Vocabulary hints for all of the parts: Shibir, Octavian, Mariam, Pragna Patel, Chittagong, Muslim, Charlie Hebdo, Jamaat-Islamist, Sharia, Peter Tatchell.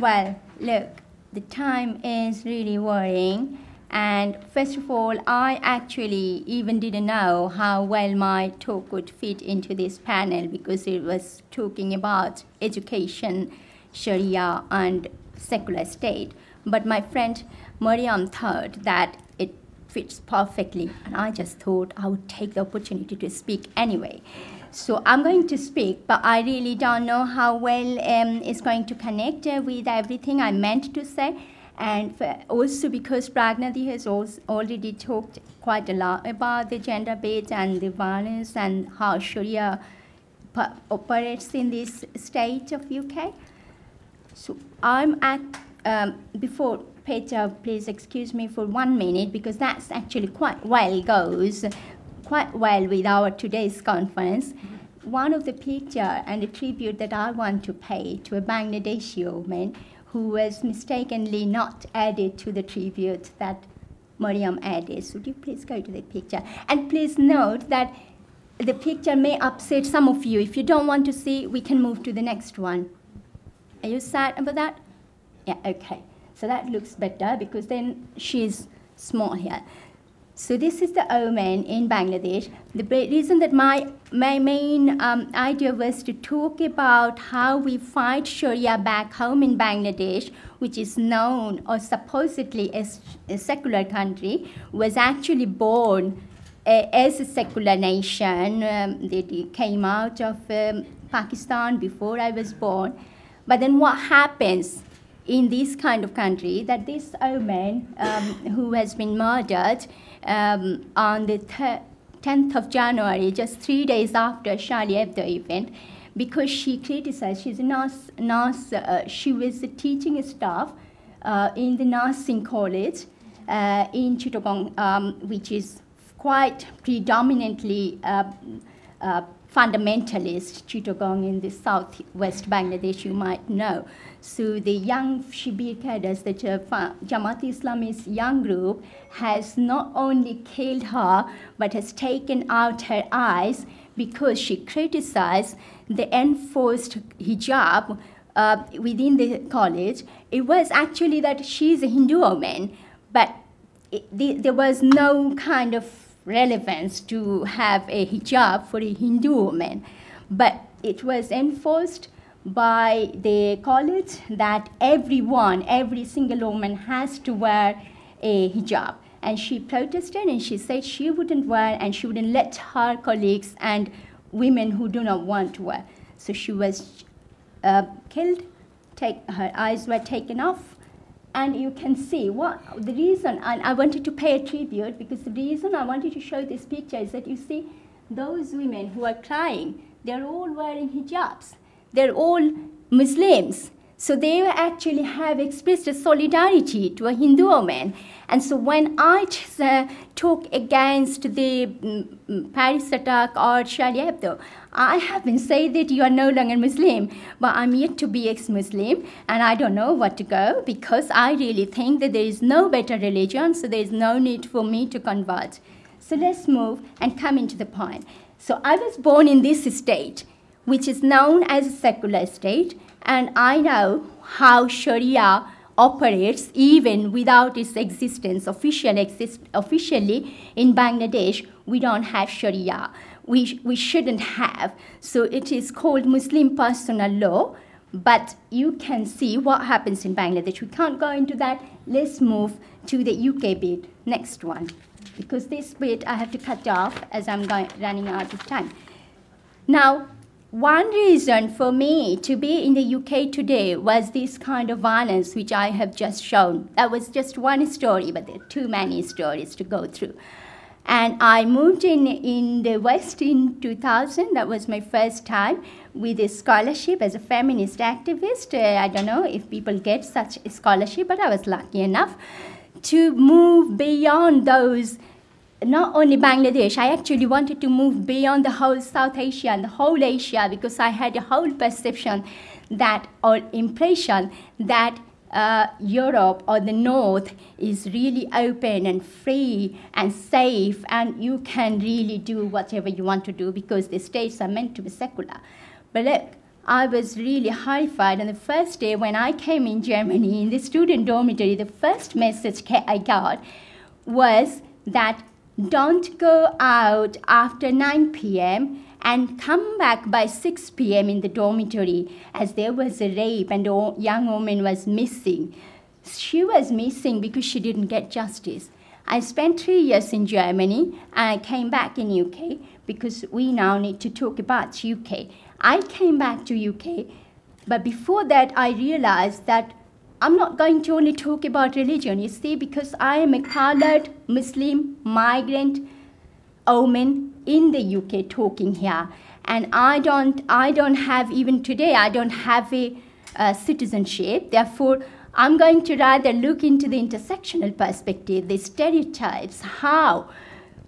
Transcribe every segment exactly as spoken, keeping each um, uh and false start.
Well, look, the time is really worrying. And first of all, I actually even didn't know how well my talk would fit into this panel because it was talking about education, Sharia, and secular state. But my friend Mariam thought that it fits perfectly, and I just thought I would take the opportunity to speak anyway. So I'm going to speak, but I really don't know how well um, it's going to connect uh, with everything I meant to say. And also because Pragna has also already talked quite a lot about the gender bait and the violence and how Sharia operates in this state of U K. So I'm at, um, before Peter, please excuse me for one minute, because that's actually quite well goes, quite well with our today's conference. One of the picture and a tribute that I want to pay to a Bangladeshi woman who was mistakenly not added to the tribute that Mariam added. So would you please go to the picture? And please note that the picture may upset some of you. If you don't want to see, we can move to the next one. Are you sad about that? Yeah, okay. So that looks better because then she's small here. So this is the woman in Bangladesh. The reason that my, my main um, idea was to talk about how we fight Sharia back home in Bangladesh, which is known or supposedly as a secular country, was actually born uh, as a secular nation. Um, they came out of um, Pakistan before I was born. But then what happens in this kind of country, that this woman um, who has been murdered um, on the tenth of January, just three days after Charlie Hebdo event, because she criticized, she's a nurse, nurse uh, she was a teaching staff uh, in the nursing college uh, in Chittagong, um, which is quite predominantly uh, uh, fundamentalist Chittagong in the southwest Bangladesh, you might know. So the young Shibir cadres, the Jamaat-Islamist young group, has not only killed her, but has taken out her eyes because she criticized the enforced hijab uh, within the college. It was actually that she's a Hindu woman, but it, the, there was no kind of relevance to have a hijab for a Hindu woman, but it was enforced by the college that everyone, every single woman has to wear a hijab. And she protested and she said she wouldn't wear and she wouldn't let her colleagues and women who do not want to wear. So she was uh, killed, take, her eyes were taken off. And you can see what the reason, and I wanted to pay a tribute because the reason I wanted to show this picture is that you see those women who are crying, they're all wearing hijabs. They're all Muslims. So they actually have expressed a solidarity to a Hindu woman. And so when I uh, talk against the um, Paris attack or Charlie Hebdo, I haven't said that you are no longer Muslim, but I'm yet to be ex-Muslim, and I don't know what to go because I really think that there is no better religion, so there is no need for me to convert. So let's move and come into the point. So I was born in this state, which is known as a secular state, and I know how Sharia operates even without its existence. Official exist, officially in Bangladesh, we don't have Sharia. We, sh we shouldn't have. So it is called Muslim personal law, but you can see what happens in Bangladesh. We can't go into that. Let's move to the U K bit, next one, because this bit I have to cut off as I'm going, running out of time. Now, one reason for me to be in the U K today was this kind of violence which I have just shown. That was just one story, but there are too many stories to go through. And I moved in, in the West in two thousand. That was my first time with a scholarship as a feminist activist. Uh, I don't know if people get such a scholarship, but I was lucky enough to move beyond those. Not only Bangladesh, I actually wanted to move beyond the whole South Asia and the whole Asia because I had a whole perception that, or impression that uh, Europe or the North is really open and free and safe and you can really do whatever you want to do because the states are meant to be secular. But look, I was really horrified. And the first day when I came in Germany, in the student dormitory, the first message I got was that don't go out after nine p m and come back by six p m in the dormitory, as there was a rape and a young woman was missing. She was missing because she didn't get justice. I spent three years in Germany, and I came back in U K because we now need to talk about U K. I came back to U K, but before that I realized that I'm not going to only talk about religion, you see, because I am a colored Muslim migrant woman in the U K talking here. And I don't, I don't have, even today, I don't have a uh, citizenship. Therefore, I'm going to rather look into the intersectional perspective, the stereotypes, how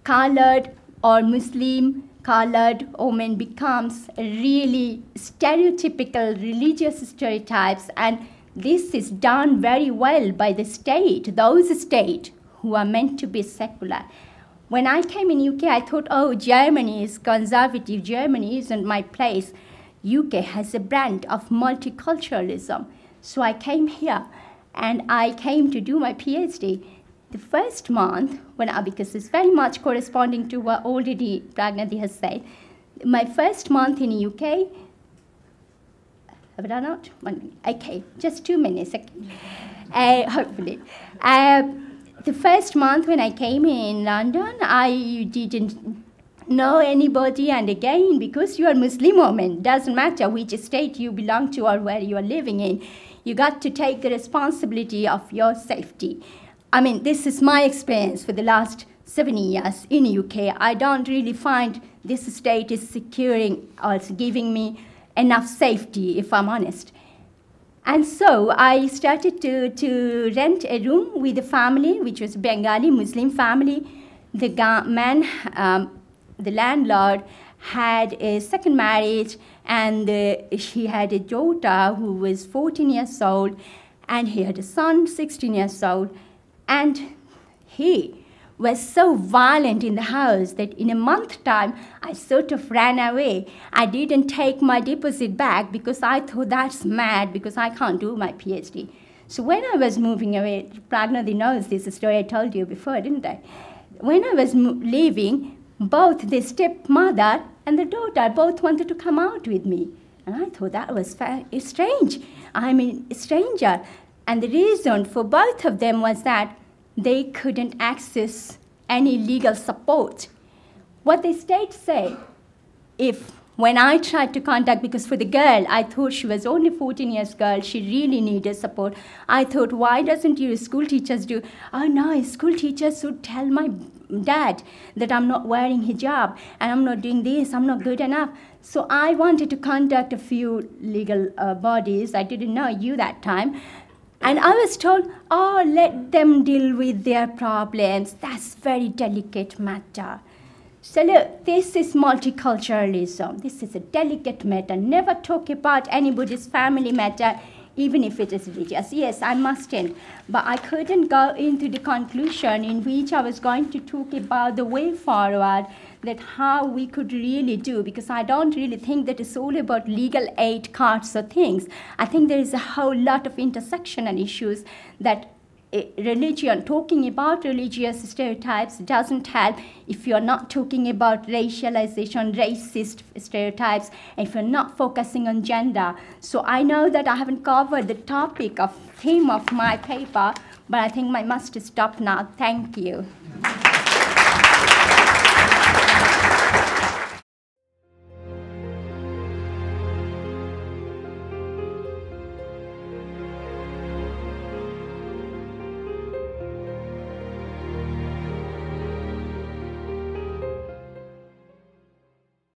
colored or Muslim colored woman becomes really stereotypical religious stereotypes. And this is done very well by the state, those states who are meant to be secular. When I came in U K, I thought, oh, Germany is conservative, Germany isn't my place. U K has a brand of multiculturalism. So I came here, and I came to do my PhD. The first month, when I, because it's very much corresponding to what already Pragna has said, my first month in U K, have I done out? One minute. Okay, just two minutes. Okay. Uh, hopefully. Uh, the first month when I came in London, I didn't know anybody. And again, because you are Muslim woman, doesn't matter which state you belong to or where you are living in, you got to take the responsibility of your safety. I mean, this is my experience for the last seven years in U K. I don't really find this state is securing or giving me enough safety, if I'm honest. And so I started to, to rent a room with a family, which was a Bengali Muslim family. The man, um, the landlord, had a second marriage, and uh, she had a daughter who was fourteen years old, and he had a son, sixteen years old. And he was so violent in the house that in a month's time, I sort of ran away. I didn't take my deposit back because I thought that's mad, because I can't do my PhD. So when I was moving away, Pragna knows this story I told you before, didn't I? When I was leaving, both the stepmother and the daughter both wanted to come out with me. And I thought that was strange. I'm a stranger. And the reason for both of them was that they couldn't access any legal support. What the state said, if when I tried to contact, because for the girl, I thought she was only fourteen years girl, she really needed support. I thought, why doesn't your school teachers do? Oh no, school teachers should tell my dad that I'm not wearing hijab, and I'm not doing this, I'm not good enough. So I wanted to contact a few legal uh, bodies. I didn't know you that time. And I was told, oh, let them deal with their problems. That's very delicate matter. So look, this is multiculturalism. This is a delicate matter. Never talk about anybody's family matter, even if it is religious. Yes, I mustn't. But I couldn't go into the conclusion in which I was going to talk about the way forward, that how we could really do, because I don't really think that it's all about legal aid cards or things. I think there is a whole lot of intersectional issues that religion, talking about religious stereotypes doesn't help if you're not talking about racialization, racist stereotypes, and if you're not focusing on gender. So I know that I haven't covered the topic of theme of my paper, but I think I must stop now. Thank you.